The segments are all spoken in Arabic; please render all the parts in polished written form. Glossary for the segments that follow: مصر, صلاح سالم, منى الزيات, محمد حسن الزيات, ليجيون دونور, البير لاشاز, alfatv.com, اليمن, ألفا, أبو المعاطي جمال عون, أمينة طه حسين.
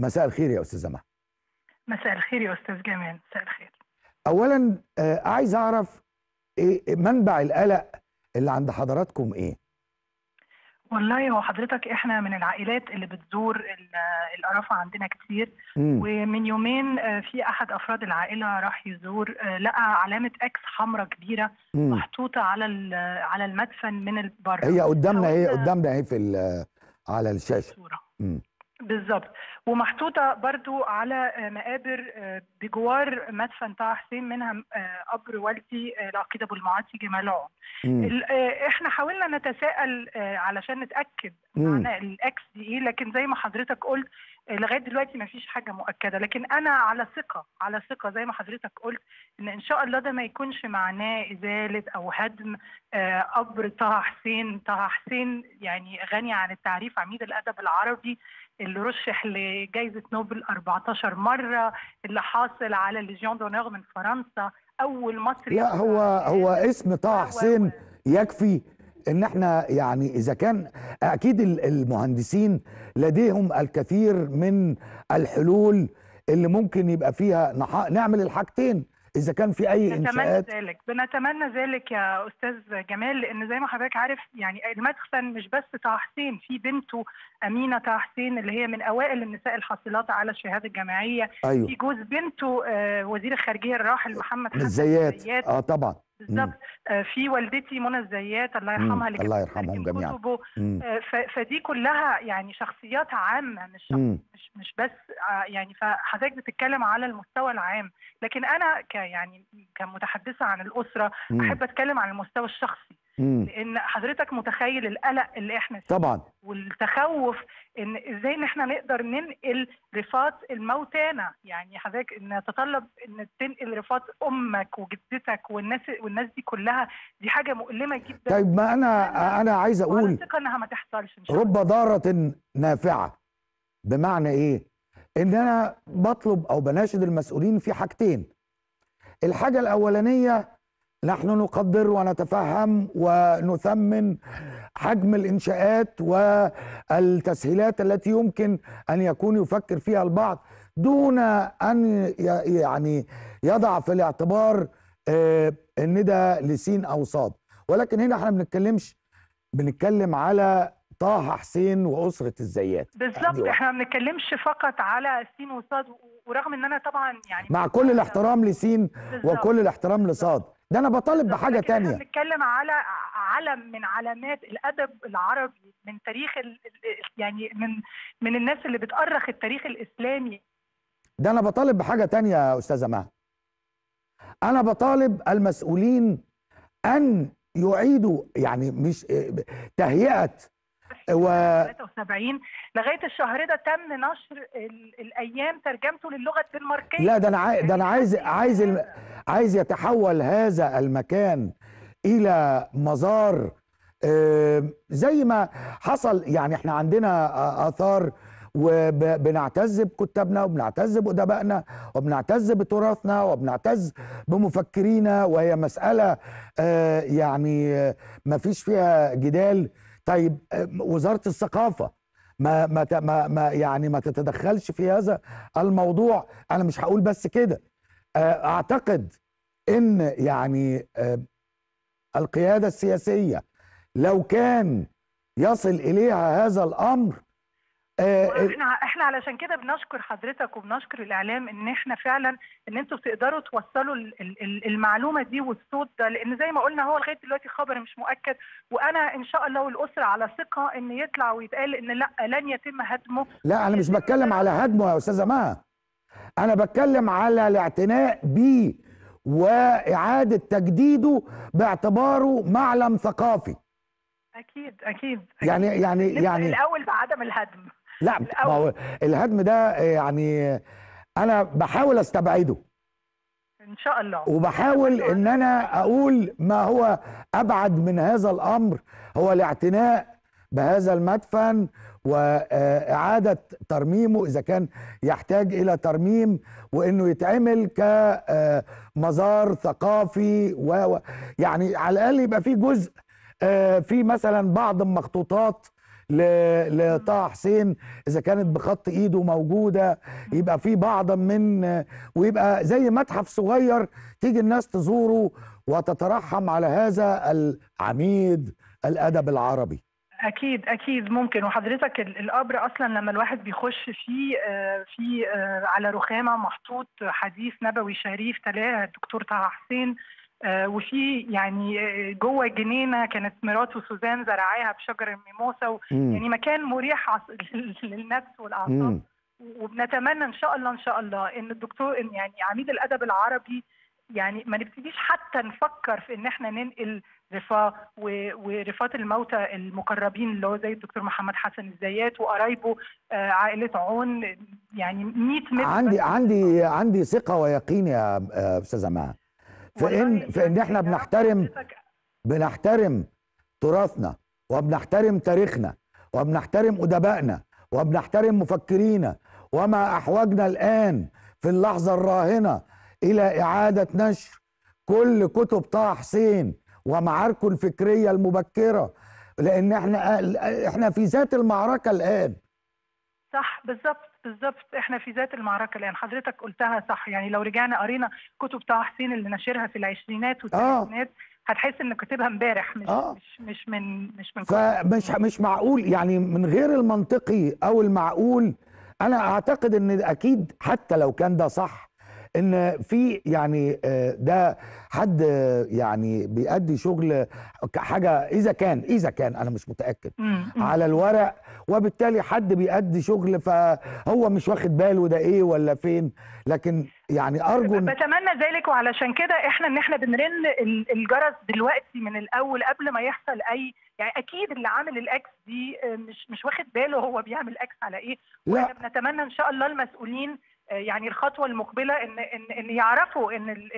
مساء الخير يا أستاذة مها. مساء الخير يا أستاذ جمال، مساء الخير. أولا عايز أعرف إيه منبع القلق اللي عند حضراتكم إيه؟ والله هو حضرتك احنا من العائلات اللي بتزور القرافه عندنا كتير. ومن يومين في احد افراد العائله راح يزور، لقى علامه اكس حمراء كبيره محطوطه على المدفن من البر. هي قدامنا اهي، قدامنا اهي في على الشاشه بالظبط، ومحطوطه برضو على مقابر بجوار مدفن طه حسين، منها قبر والدي العقيد ابو المعاطي جمال عون. احنا حاولنا نتساءل علشان نتاكد معنى الاكس دي ايه، لكن زي ما حضرتك قلت لغايه دلوقتي ما فيش حاجه مؤكده، لكن انا على ثقه زي ما حضرتك قلت ان شاء الله ده ما يكونش معناه ازاله او هدم قبر طه حسين. طه حسين يعني غني عن التعريف، عميد الادب العربي اللي رشح لجائزه نوبل 14 مره، اللي حاصل على ليجيون دونور من فرنسا، اول مصري. لا هو اسم طه حسين يكفي ان احنا يعني اذا كان اكيد المهندسين لديهم الكثير من الحلول اللي ممكن يبقى فيها نعمل الحاجتين اذا كان في اي انشاءات. بنتمنى ذلك يا استاذ جمال، لان زي ما حضرتك عارف يعني المدفن مش بس طه حسين، في بنته امينه طه حسين اللي هي من اوائل النساء الحاصلات على الشهاده الجامعيه. أيوه. في جوز بنته وزير الخارجيه الراحل محمد حسن الزيات. طبعا بالظبط. في والدتي منى الزيات الله يرحمها، اللي الله يرحمهم جميعا. فدي كلها يعني شخصيات عامه، مش بس يعني. فحضرتك بتتكلم على المستوى العام، لكن انا يعني كمتحدثه عن الاسره احب اتكلم عن المستوى الشخصي. لان حضرتك متخيل القلق اللي احنا فيه طبعا، والتخوف ان ازاي ان احنا نقدر ننقل رفات الموتانا. يعني حضرتك ان تتطلب ان تنقل رفات امك وجدتك والناس دي كلها، دي حاجه مؤلمه جدا. طيب ما انا عايز اقول واثقه انها ما تحصلش ان شاء الله. رب ضاره نافعه، بمعنى ايه؟ ان انا بطلب او بناشد المسؤولين في حاجتين. الحاجه الاولانيه نحن نقدر ونتفهم ونثمن حجم الإنشاءات والتسهيلات التي يمكن أن يكون يفكر فيها البعض دون أن يعني يضع في الاعتبار إن ده لسين أو صاد. ولكن هنا احنا بنتكلم على طه حسين وأسرة الزيات بالظبط، احنا ما بنتكلمش فقط على سين وصاد، ورغم إن أنا طبعا يعني مع كل الاحترام لسين وكل الاحترام لصاد، ده أنا بطالب بحاجة تانية. احنا بنتكلم على علم من علامات الأدب العربي، من تاريخ يعني من الناس اللي بتأرخ التاريخ الإسلامي. ده أنا بطالب بحاجة تانية يا أستاذة مها. أنا بطالب المسؤولين أن يعيدوا يعني مش تهيئة 73 لغايه الشهر ده تم نشر الايام ترجمته للغه الدنماركيه. لا ده انا عايز يتحول هذا المكان الى مزار زي ما حصل. يعني احنا عندنا اثار وبنعتز بكتابنا وبنعتز بأدبائنا وبنعتز بتراثنا وبنعتز بمفكرينا، وهي مساله يعني ما فيش فيها جدال. طيب وزارة الثقافة ما تتدخلش في هذا الموضوع. انا مش هقول بس كده، اعتقد ان يعني القيادة السياسية لو كان يصل اليها هذا الامر. احنا علشان كده بنشكر حضرتك وبنشكر الاعلام ان احنا فعلا ان انتوا بتقدروا توصلوا المعلومه دي والصوت ده، لان زي ما قلنا هو لغايه دلوقتي خبر مش مؤكد. وانا ان شاء الله والاسره على ثقه ان يطلع ويتقال ان لا لن يتم هدمه. لا انا مش بتكلم على هدمه يا استاذه مها، انا بتكلم على الاعتناء بيه واعاده تجديده باعتباره معلم ثقافي. اكيد يعني الاول بعدم الهدم. لا ما هو الهدم ده يعني انا بحاول استبعده ان شاء الله، وبحاول ان انا اقول ما هو ابعد من هذا الامر هو الاعتناء بهذا المدفن واعاده ترميمه اذا كان يحتاج الى ترميم، وانه يتعمل كمزار ثقافي يعني على الاقل يبقى فيه جزء في مثلا بعض المخطوطات لطه حسين اذا كانت بخط ايده موجوده، يبقى في بعضا من، ويبقى زي متحف صغير تيجي الناس تزوره وتترحم على هذا العميد الادب العربي. اكيد اكيد ممكن. وحضرتك القبر اصلا لما الواحد بيخش فيه في على رخامه محطوط حديث نبوي شريف تلاه الدكتور طه حسين، وفي يعني جوه جنينه كانت مراته سوزان زرعاها بشجر الميموسه، يعني مكان مريح للنفس والاعصاب. وبنتمنى ان شاء الله ان الدكتور يعني عميد الادب العربي يعني ما نبتديش حتى نفكر في ان احنا ننقل رفاه ورفات الموتى المقربين اللي هو زي الدكتور محمد حسن الزيات وقرايبه عائله عون، يعني 100 متر. عندي ثقه ويقين يا استاذه مها في ان احنا بنحترم تراثنا وبنحترم تاريخنا وبنحترم ادبائنا وبنحترم مفكرينا، وما احوجنا الان في اللحظه الراهنه الى اعاده نشر كل كتب طه حسين ومعاركه الفكريه المبكره، لان احنا في ذات المعركه الان. صح، بالظبط احنا في ذات المعركه الان، حضرتك قلتها صح. يعني لو رجعنا قرينا كتب طه حسين اللي نشرها في العشرينات والثلاثينات هتحس ان كاتبها امبارح، مش من فمش معقول، يعني من غير المنطقي او المعقول. انا اعتقد ان اكيد حتى لو كان ده صح، ان في يعني ده حد يعني بيأدي شغل حاجه، اذا كان انا مش متأكد على الورق، وبالتالي حد بيأدي شغل فهو مش واخد باله ده ايه ولا فين، لكن يعني ارجو بتمنى ذلك. وعلشان كده احنا بنرن الجرس دلوقتي من الاول قبل ما يحصل اي، يعني اكيد اللي عامل الاكس دي مش واخد باله هو بيعمل اكس على ايه. واحنا بنتمنى ان شاء الله المسؤولين يعني الخطوه المقبله ان يعرفوا ان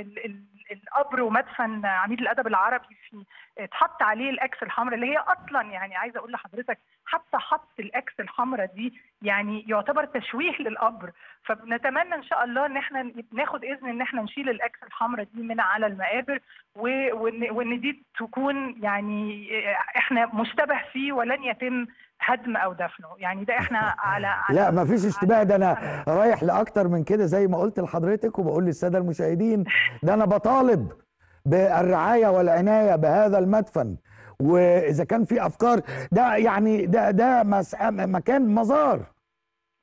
القبر ومدفن عميد الادب العربي في اتحط عليه الاكس الحمراء، اللي هي اصلا يعني عايزه اقول لحضرتك حتى حط الاكس الحمراء دي يعني يعتبر تشويه للقبر. فبنتمنى ان شاء الله ان احنا ناخد اذن ان احنا نشيل الاكس الحمراء دي من على المقابر، وان دي تكون يعني احنا مشتبه فيه ولن يتم هدم او دفنه. يعني ده احنا على لا مفيش اشتباه، ده انا رايح لاكتر من كده زي ما قلت لحضرتك وبقول للساده المشاهدين، ده انا بطالب بالرعايه والعنايه بهذا المدفن، واذا كان في افكار ده يعني ده مكان مزار.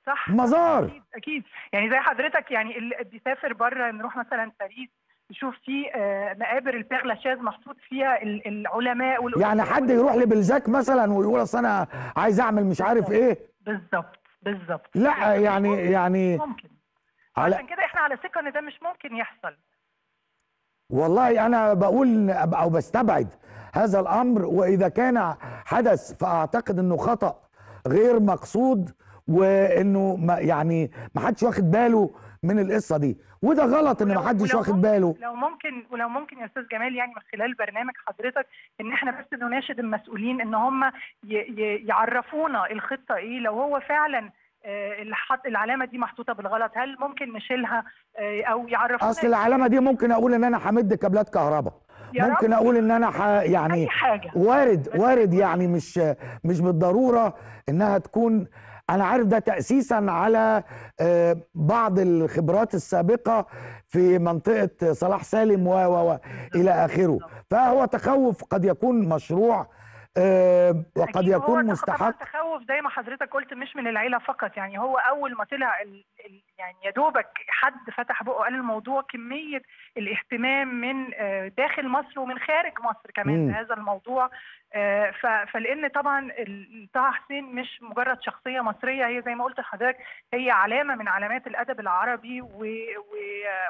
صح، مزار اكيد. يعني زي حضرتك يعني اللي بيسافر بره، نروح مثلا باريس نشوف في مقابر البير لاشاز محطوط فيها العلماء يعني حد يروح لبلزاك مثلا ويقول اصل انا عايز اعمل مش عارف ايه. بالظبط لا يعني ممكن. عشان كده احنا على ثقه ان ده مش ممكن يحصل. والله انا بقول او بستبعد هذا الامر، واذا كان حدث فاعتقد انه خطأ غير مقصود، وانه يعني ما حدش واخد باله من القصه دي، وده غلط ان ما حدش واخد باله. ولو ممكن يا استاذ جمال يعني من خلال برنامج حضرتك ان احنا بس نناشد المسؤولين ان هم يعرفونا الخطه ايه. لو هو فعلا العلامه دي محطوطه بالغلط، هل ممكن نشيلها او يعرفونا؟ اصل العلامه دي ممكن اقول ان انا همد كابلات كهرباء، ممكن اقول ان انا يعني وارد يعني مش بالضروره انها تكون. أنا عارف ده تأسيسا على بعض الخبرات السابقة في منطقة صلاح سالم و إلى آخره، فهو تخوف قد يكون مشروع وقد يكون مستحق. التخوف زي ما حضرتك قلت مش من العيلة فقط، يعني هو أول ما طلع يعني يا دوبك حد فتح بقه قال الموضوع، كمية الاهتمام من داخل مصر ومن خارج مصر كمان بهذا الموضوع. فلأن طبعا طه حسين مش مجرد شخصية مصرية، هي زي ما قلت لحضرتك هي علامة من علامات الأدب العربي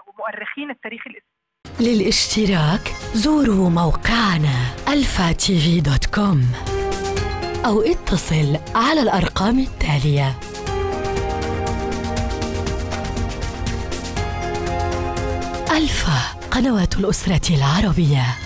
ومؤرخين التاريخ الإسلامي. للاشتراك زوروا موقعنا alfatv.com أو اتصل على الأرقام التالية. ألفا، قنوات الأسرة العربية.